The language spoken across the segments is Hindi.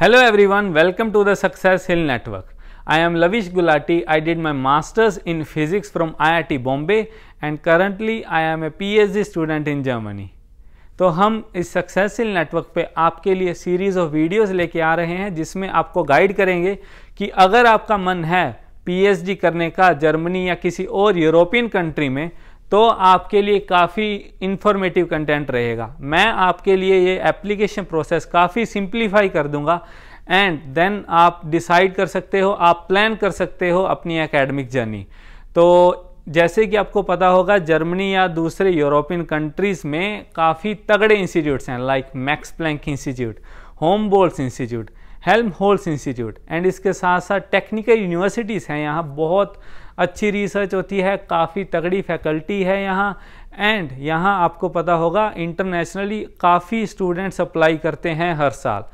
Hello everyone, welcome to the Success Hill network. I am Lavish Gulatii. I did my masters in physics from IIT Bombay and currently I am a PhD student in Germany. तो हम इस Success Hill network पे आपके लिए सीरीज ऑफ वीडियोस लेके आ रहे हैं जिसमें आपको गाइड करेंगे कि अगर आपका मन है PhD करने का जर्मनी या किसी और यूरोपियन कंट्री में तो आपके लिए काफ़ी इन्फॉर्मेटिव कंटेंट रहेगा. मैं आपके लिए ये एप्लीकेशन प्रोसेस काफ़ी सिंप्लीफाई कर दूंगा एंड देन आप डिसाइड कर सकते हो, आप प्लान कर सकते हो अपनी एकेडमिक जर्नी. तो जैसे कि आपको पता होगा जर्मनी या दूसरे यूरोपियन कंट्रीज़ में काफ़ी तगड़े इंस्टीट्यूट्स हैं like Max Planck institute, Humboldt institute, Helmholtz institute and इसके साथ साथ टेक्निकल यूनिवर्सिटीज़ हैं. यहाँ बहुत अच्छी रिसर्च होती है, काफ़ी तगड़ी फैकल्टी है यहाँ एंड यहाँ आपको पता होगा इंटरनेशनली काफ़ी स्टूडेंट्स अप्लाई करते हैं हर साल.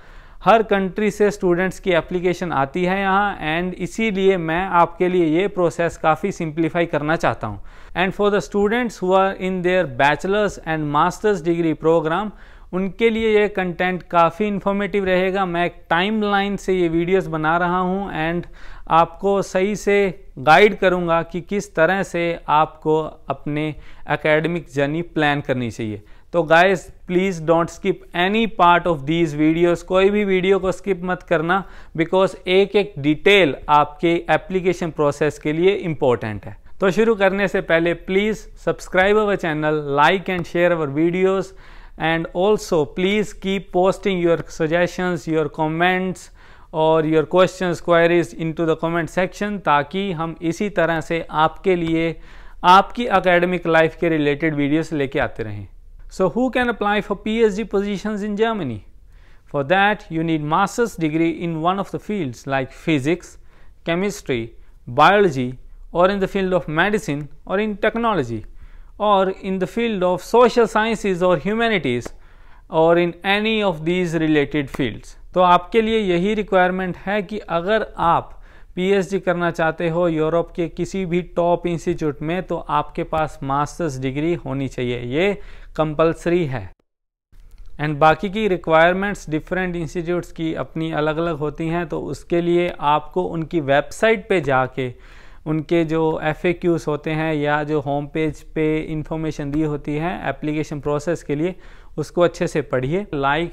हर कंट्री से स्टूडेंट्स की एप्लीकेशन आती है यहाँ एंड इसीलिए मैं आपके लिए ये प्रोसेस काफ़ी सिंप्लीफाई करना चाहता हूँ. And for the students who are in their bachelors and masters degree program उनके लिए ये कंटेंट काफ़ी इन्फॉर्मेटिव रहेगा. मैं एक टाइमलाइन से ये वीडियोस बना रहा हूँ एंड आपको सही से गाइड करूँगा कि किस तरह से आपको अपने एकेडमिक जर्नी प्लान करनी चाहिए. तो guys please don't skip any part of these videos, कोई भी वीडियो को स्किप मत करना बिकॉज एक एक डिटेल आपके एप्लीकेशन प्रोसेस के लिए इम्पोर्टेंट है. तो शुरू करने से पहले please subscribe our channel, like and share our videos and also please keep posting your suggestions, your comments और your questions, queries into the comment section ताकि हम इसी तरह से आपके लिए आपकी academic life के related videos लेके आते रहें. So who can apply for PhD positions in Germany? For that you need master's degree in one of the fields like physics, chemistry, biology or in the field of medicine or in technology. Or in the field of social sciences or humanities or in any of these related fields. तो आपके लिए यही requirement है कि अगर आप PhD करना चाहते हो यूरोप के किसी भी top institute में तो आपके पास master's degree होनी चाहिए, ये compulsory है. एंड बाकी की रिक्वायरमेंट्स डिफरेंट इंस्टीट्यूट्स की अपनी अलग अलग होती हैं तो उसके लिए आपको उनकी वेबसाइट पे जाके उनके जो FAQs होते हैं या जो होम पेज पे इंफॉर्मेशन दी होती है एप्लीकेशन प्रोसेस के लिए उसको अच्छे से पढ़िए. Like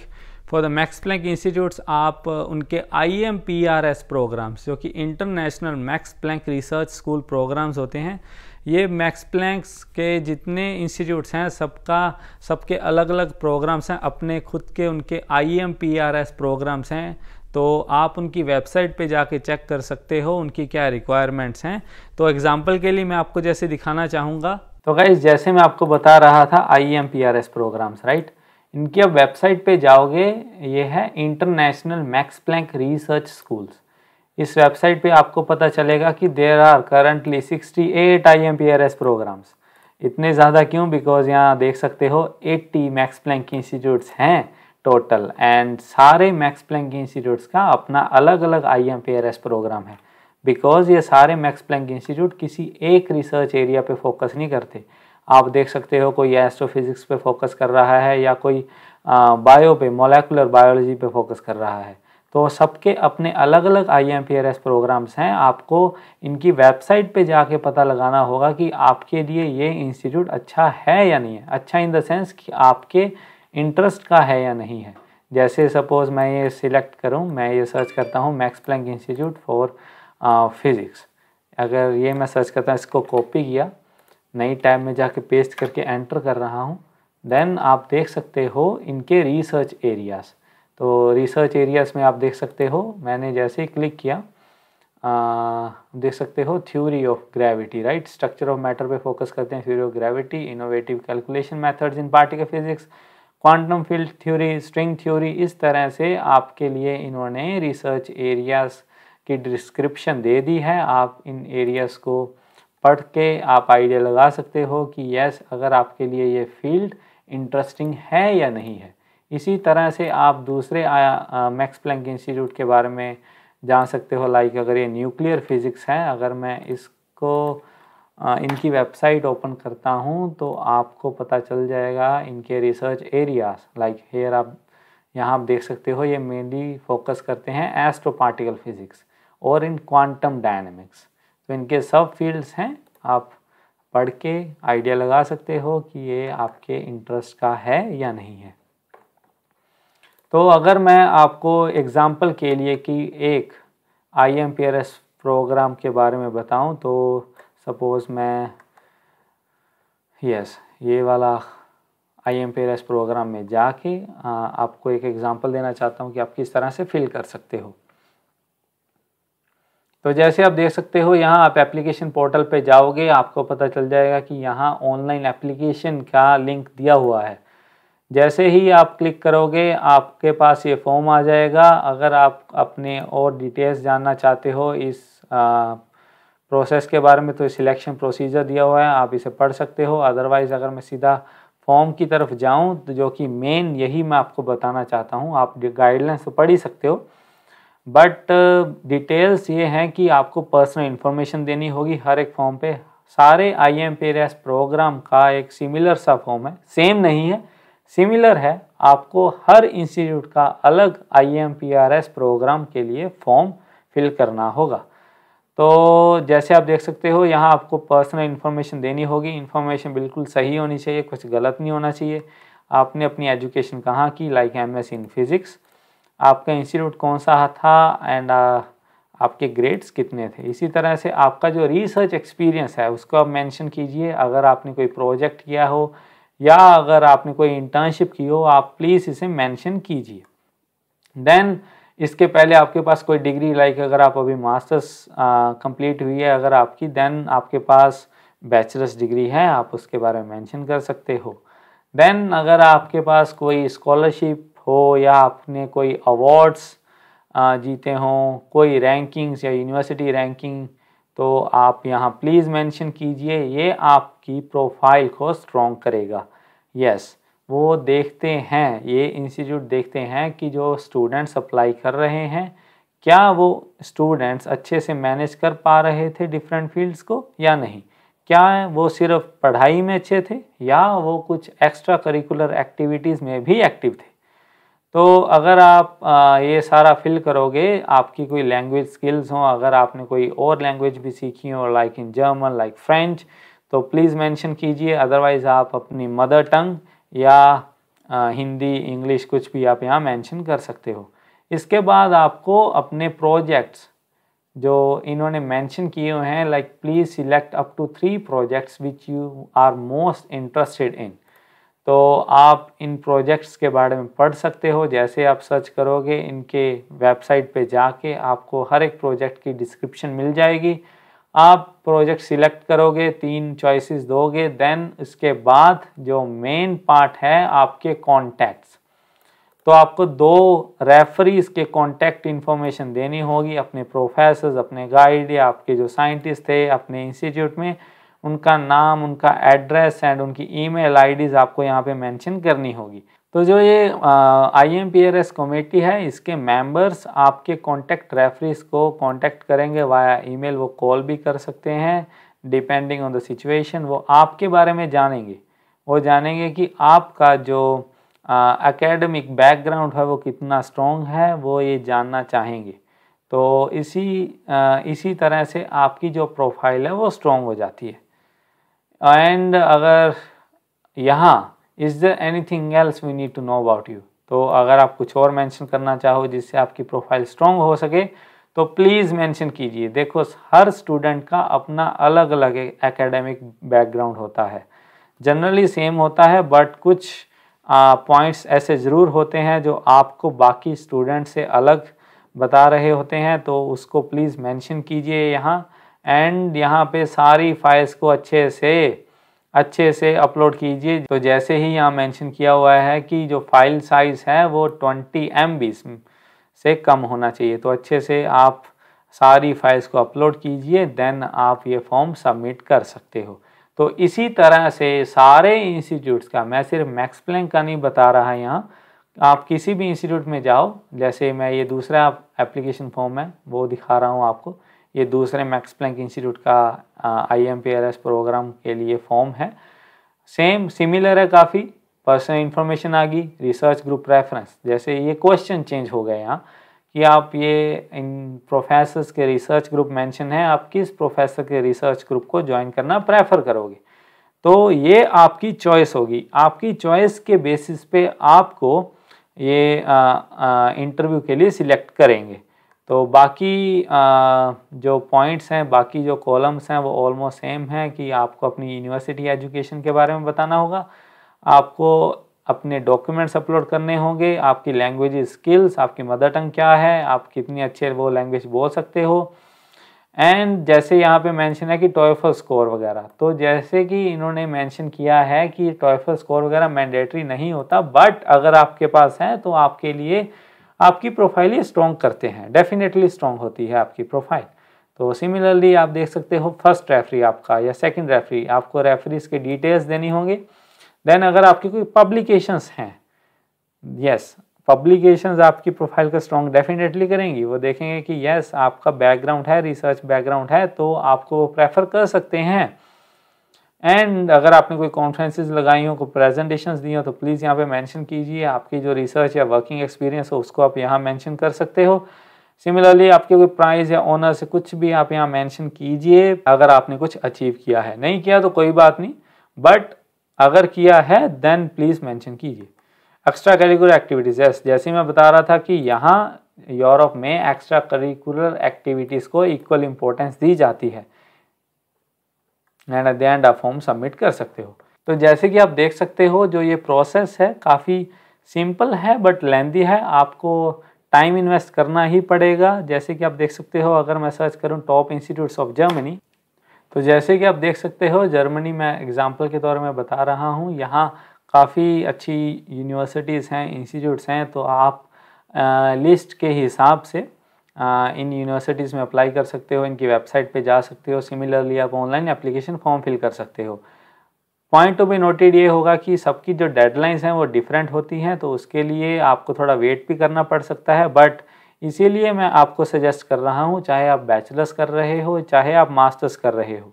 for the Max Planck institutes आप उनके IMPRS प्रोग्राम्स जो कि international Max Planck research school programs होते हैं, ये मैक्स प्लैंक्स के जितने इंस्टीट्यूट्स हैं सबके अलग अलग प्रोग्राम्स हैं, अपने खुद के उनके IMPRS प्रोग्राम्स हैं. तो आप उनकी वेबसाइट पे जाके चेक कर सकते हो उनकी क्या रिक्वायरमेंट्स हैं. तो एग्जांपल के लिए मैं आपको जैसे दिखाना चाहूँगा. तो गाइस जैसे मैं आपको बता रहा था IMPRS प्रोग्राम्स राइट, इनकी आप वेबसाइट पे जाओगे, ये है international Max Planck research schools. इस वेबसाइट पे आपको पता चलेगा कि there are currently 68 IMPRS programs. इतने ज़्यादा क्यों? बिकॉज यहाँ देख सकते हो 80 मैक्स प्लैंक इंस्टीट्यूट्स हैं टोटल एंड सारे मैक्स प्लैंक इंस्टीट्यूट्स का अपना अलग अलग IMPRS प्रोग्राम है बिकॉज ये सारे मैक्स प्लैंक इंस्टीट्यूट किसी एक रिसर्च एरिया पे फोकस नहीं करते. आप देख सकते हो कोई एस्ट्रोफिजिक्स पे फोकस कर रहा है या कोई बायो पे, मोलिकुलर बायोलॉजी पे फोकस कर रहा है. तो सबके अपने अलग अलग IMPRS प्रोग्राम्स हैं. आपको इनकी वेबसाइट पे जाके पता लगाना होगा कि आपके लिए ये इंस्टीट्यूट अच्छा है या नहीं है. अच्छा इन द सेंस कि आपके इंटरेस्ट का है या नहीं है. जैसे सपोज़ मैं ये सिलेक्ट करूँ, मैं ये सर्च करता हूँ Max Planck institute for physics. अगर ये मैं सर्च करता हूँ, इसको कॉपी किया, नई टैब में जाके पेस्ट करके एंटर कर रहा हूँ, देन आप देख सकते हो इनके रिसर्च एरियाज़. तो रिसर्च एरियाज़ में आप देख सकते हो, मैंने जैसे ही क्लिक किया देख सकते हो theory of gravity right, structure of matter पे फोकस करते हैं, theory of gravity, innovative calculation methods in particle physics, quantum field theory, string theory. इस तरह से आपके लिए इन्होंने रिसर्च एरियाज़ की डिस्क्रिप्शन दे दी है. आप इन एरियाज़ को पढ़ के आप आइडिया लगा सकते हो कि यस अगर आपके लिए ये फील्ड इंटरेस्टिंग है या नहीं है. इसी तरह से आप दूसरे मैक्स प्लैंक इंस्टीट्यूट के बारे में जान सकते हो. लाइक अगर ये न्यूक्लियर फिज़िक्स है, अगर मैं इसको इनकी वेबसाइट ओपन करता हूं तो आपको पता चल जाएगा इनके रिसर्च एरियाज़. लाइक हेयर आप यहाँ आप देख सकते हो ये मेनली फोकस करते हैं एस्ट्रो पार्टिकल फिजिक्स और इन क्वांटम डायनामिक्स। तो इनके सब फील्ड्स हैं, आप पढ़ के आइडिया लगा सकते हो कि ये आपके इंटरेस्ट का है या नहीं है। तो अगर मैं आपको एग्जाम्पल के लिए कि एक IMPRS प्रोग्राम के बारे में बताऊं, तो सपोज़ मैं ये वाला IMPRS प्रोग्राम में जाके आपको एक एग्जाम्पल देना चाहता हूं कि आप किस तरह से फिल कर सकते हो। तो जैसे आप देख सकते हो यहाँ आप एप्लीकेशन पोर्टल पे जाओगे, आपको पता चल जाएगा कि यहाँ ऑनलाइन एप्लीकेशन का लिंक दिया हुआ है। जैसे ही आप क्लिक करोगे आपके पास ये फॉर्म आ जाएगा। अगर आप अपने और डिटेल्स जानना चाहते हो इस प्रोसेस के बारे में, तो सिलेक्शन प्रोसीजर दिया हुआ है, आप इसे पढ़ सकते हो। अदरवाइज़ अगर मैं सीधा फॉर्म की तरफ जाऊँ, तो जो कि मेन यही मैं आपको बताना चाहता हूँ, आप गाइडलाइंस तो पढ़ ही सकते हो, बट डिटेल्स ये हैं कि आपको पर्सनल इन्फॉर्मेशन देनी होगी हर एक फॉर्म पे। सारे IMPRS प्रोग्राम का एक सिमिलर सा फॉर्म है, सेम नहीं है, सिमिलर है। आपको हर इंस्टीट्यूट का अलग IMPRS प्रोग्राम के लिए फॉर्म फिल करना होगा। तो जैसे आप देख सकते हो यहाँ आपको पर्सनल इन्फॉर्मेशन देनी होगी। इन्फॉर्मेशन बिल्कुल सही होनी चाहिए, कुछ गलत नहीं होना चाहिए। आपने अपनी एजुकेशन कहाँ की, लाइक MS इन फिज़िक्स, आपका इंस्टीट्यूट कौन सा था, एंड आपके ग्रेड्स कितने थे। इसी तरह से आपका जो रिसर्च एक्सपीरियंस है उसको आप मेंशन कीजिए। अगर आपने कोई प्रोजेक्ट किया हो या अगर आपने कोई इंटर्नशिप की हो, आप प्लीज़ इसे मेंशन कीजिए। देन इसके पहले आपके पास कोई डिग्री, लाइक अगर आप अभी मास्टर्स कंप्लीट हुई है अगर आपकी, देन आपके पास बैचलर्स डिग्री है, आप उसके बारे में मेंशन कर सकते हो। देन अगर आपके पास कोई स्कॉलरशिप हो या आपने कोई अवार्ड्स जीते हों, कोई रैंकिंग्स या यूनिवर्सिटी रैंकिंग, तो आप यहाँ प्लीज़ मेंशन कीजिए। ये आपकी प्रोफाइल को स्ट्रॉन्ग करेगा। वो देखते हैं, ये इंस्टीट्यूट देखते हैं कि जो स्टूडेंट्स अप्लाई कर रहे हैं, क्या वो स्टूडेंट्स अच्छे से मैनेज कर पा रहे थे डिफरेंट फील्ड्स को या नहीं, क्या वो सिर्फ पढ़ाई में अच्छे थे या वो कुछ एक्स्ट्रा करिकुलर एक्टिविटीज़ में भी एक्टिव थे। तो अगर आप ये सारा फिल करोगे, आपकी कोई लैंग्वेज स्किल्स हो, अगर आपने कोई और लैंग्वेज भी सीखी हो like in German, like French, तो प्लीज़ मेंशन कीजिए। अदरवाइज़ आप अपनी मदर टंग या हिंदी, इंग्लिश, कुछ भी आप यहाँ मेंशन कर सकते हो। इसके बाद आपको अपने प्रोजेक्ट्स जो इन्होंने मेंशन किए हुए हैं, like please select up to 3 projects which you are most interested in, तो आप इन प्रोजेक्ट्स के बारे में पढ़ सकते हो। जैसे आप सर्च करोगे इनके वेबसाइट पे जाके आपको हर एक प्रोजेक्ट की डिस्क्रिप्शन मिल जाएगी। आप प्रोजेक्ट सिलेक्ट करोगे, 3 चॉइसेस दोगे, देन उसके बाद जो मेन पार्ट है आपके कॉन्टैक्ट्स, तो आपको 2 रेफरीज के कॉन्टैक्ट इन्फॉर्मेशन देनी होगी, अपने प्रोफेसर्स, अपने गाइड या आपके जो साइंटिस्ट थे अपने इंस्टीट्यूट में, उनका नाम, उनका एड्रेस एंड उनकी ईमेल आईडीज़ आपको यहाँ पे मेंशन करनी होगी। तो जो ये IMPRS कमेटी है, इसके मेंबर्स आपके कॉन्टैक्ट रेफरीज को कॉन्टैक्ट करेंगे वाया ईमेल, वो कॉल भी कर सकते हैं डिपेंडिंग ऑन द सिचुएशन। वो आपके बारे में जानेंगे, वो जानेंगे कि आपका जो एकेडमिक बैकग्राउंड है वो कितना स्ट्रॉन्ग है, वो ये जानना चाहेंगे। तो इसी तरह से आपकी जो प्रोफाइल है वो स्ट्रॉन्ग हो जाती है। एंड अगर यहाँ is there anything else we need to know about you, तो अगर आप कुछ और मेंशन करना चाहो जिससे आपकी प्रोफाइल स्ट्रॉन्ग हो सके, तो प्लीज़ मेंशन कीजिए। देखो, हर स्टूडेंट का अपना अलग अलग एकेडमिक बैकग्राउंड होता है, जनरली सेम होता है, बट कुछ पॉइंट्स ऐसे ज़रूर होते हैं जो आपको बाकी स्टूडेंट से अलग बता रहे होते हैं, तो उसको प्लीज़ मेंशन कीजिए यहाँ। एंड यहाँ पे सारी फाइल्स को अच्छे से अपलोड कीजिए। तो जैसे ही यहाँ मेंशन किया हुआ है कि जो फाइल साइज़ है वो 20 MB से कम होना चाहिए, तो अच्छे से आप सारी फाइल्स को अपलोड कीजिए, देन आप ये फॉर्म सबमिट कर सकते हो। तो इसी तरह से सारे इंस्टीट्यूट्स का, मैं सिर्फ मैक्स प्लैंक का नहीं बता रहा यहाँ, आप किसी भी इंस्टीट्यूट में जाओ, जैसे मैं ये दूसरा एप्लीकेशन फॉर्म है वो दिखा रहा हूँ आपको, ये दूसरे मैक्स प्लैंक इंस्टीट्यूट का IMPRS प्रोग्राम के लिए फॉर्म है, सेम सिमिलर है काफ़ी, पर्सनल इन्फॉर्मेशन आ गई, रिसर्च ग्रुप रेफरेंस, जैसे ये क्वेश्चन चेंज हो गए यहाँ कि आप ये इन प्रोफेसर्स के रिसर्च ग्रुप मेंशन है, आप किस प्रोफेसर के रिसर्च ग्रुप को ज्वाइन करना प्रेफर करोगे, तो ये आपकी चॉइस होगी। आपकी चॉइस के बेसिस पे आपको ये इंटरव्यू के लिए सिलेक्ट करेंगे। तो बाकी जो पॉइंट्स हैं, बाकी जो कॉलम्स हैं वो ऑलमोस्ट सेम हैं कि आपको अपनी यूनिवर्सिटी एजुकेशन के बारे में बताना होगा, आपको अपने डॉक्यूमेंट्स अपलोड करने होंगे, आपकी लैंग्वेज स्किल्स, आपकी मदर टंग क्या है, आप कितनी अच्छे वो लैंग्वेज बोल सकते हो, एंड जैसे यहाँ पे मेंशन है कि टॉयफल स्कोर वगैरह। तो जैसे कि इन्होंने मेंशन किया है कि टॉयफल स्कोर वगैरह मैंडेटरी नहीं होता, बट अगर आपके पास है तो आपके लिए आपकी प्रोफाइल ये स्ट्रॉन्ग करते हैं, डेफिनेटली स्ट्रॉन्ग होती है आपकी प्रोफाइल। तो सिमिलरली आप देख सकते हो फर्स्ट रेफरी आपका या सेकंड रेफरी, आपको रेफरीज के डिटेल्स देनी होंगे। देन अगर आपकी कोई पब्लिकेशंस हैं, यस पब्लिकेशंस आपकी प्रोफाइल का स्ट्रॉन्ग डेफिनेटली करेंगी, वो देखेंगे कि यस आपका बैकग्राउंड है, रिसर्च बैकग्राउंड है तो आपको प्रेफर कर सकते हैं। एंड अगर आपने कोई कॉन्फ्रेंसेस लगाई हो, कोई प्रेजेंटेशंस दी हो तो प्लीज़ यहाँ पे मेंशन कीजिए, आपकी जो रिसर्च या वर्किंग एक्सपीरियंस हो उसको आप यहाँ मेंशन कर सकते हो। सिमिलरली आपके कोई प्राइज़ या ऑनर से कुछ भी आप यहाँ मेंशन कीजिए, अगर आपने कुछ अचीव किया है, नहीं किया तो कोई बात नहीं, बट अगर किया है देन प्लीज़ मेंशन कीजिए। एक्स्ट्रा करिकुलर एक्टिविटीज़, जैसे मैं बता रहा था कि यहाँ यूरोप में एक्स्ट्रा करिकुलर एक्टिविटीज़ को इक्वल इम्पोर्टेंस दी जाती है, एंड एट द एंड आप फॉर्म सबमिट कर सकते हो। तो जैसे कि आप देख सकते हो जो ये प्रोसेस है काफ़ी सिंपल है बट लेंदी है, आपको टाइम इन्वेस्ट करना ही पड़ेगा। जैसे कि आप देख सकते हो अगर मैं सर्च करूं टॉप इंस्टीट्यूट्स ऑफ जर्मनी, तो जैसे कि आप देख सकते हो जर्मनी में एग्जाम्पल के तौर में बता रहा हूँ, यहाँ काफ़ी अच्छी यूनिवर्सिटीज़ हैं, इंस्टीट्यूट्स हैं, तो आप लिस्ट के हिसाब से इन यूनिवर्सिटीज़ में अप्लाई कर सकते हो, इनकी वेबसाइट पे जा सकते हो। सिमिलरली आप ऑनलाइन एप्लीकेशन फॉर्म फिल कर सकते हो। पॉइंट टू बी नोटेड ये होगा कि सबकी जो डेडलाइंस हैं वो डिफरेंट होती हैं, तो उसके लिए आपको थोड़ा वेट भी करना पड़ सकता है, बट इसीलिए मैं आपको सजेस्ट कर रहा हूँ, चाहे आप बैचलर्स कर रहे हो चाहे आप मास्टर्स कर रहे हो,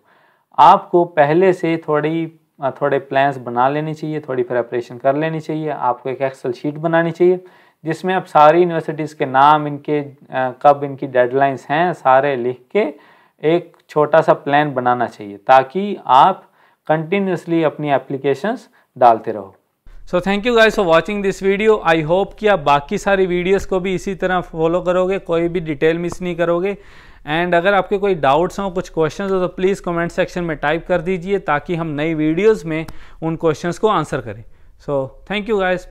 आपको पहले से थोड़े प्लान्स बना लेने चाहिए, थोड़ी प्रेपरेशन कर लेनी चाहिए। आपको एक एक्सेल शीट बनानी चाहिए जिसमें आप सारी यूनिवर्सिटीज़ के नाम, इनके कब इनकी डेडलाइंस हैं, सारे लिख के एक छोटा सा प्लान बनाना चाहिए ताकि आप कंटिन्यूसली अपनी एप्लीकेशंस डालते रहो। So thank you guys for watching this video. I hope कि आप बाकी सारी वीडियोस को भी इसी तरह फॉलो करोगे, कोई भी डिटेल मिस नहीं करोगे। एंड अगर आपके कोई डाउट्स हों, कुछ क्वेश्चंस हो तो प्लीज़ कमेंट सेक्शन में टाइप कर दीजिए ताकि हम नई वीडियोज़ में उन क्वेश्चंस को आंसर करें। So thank you guys.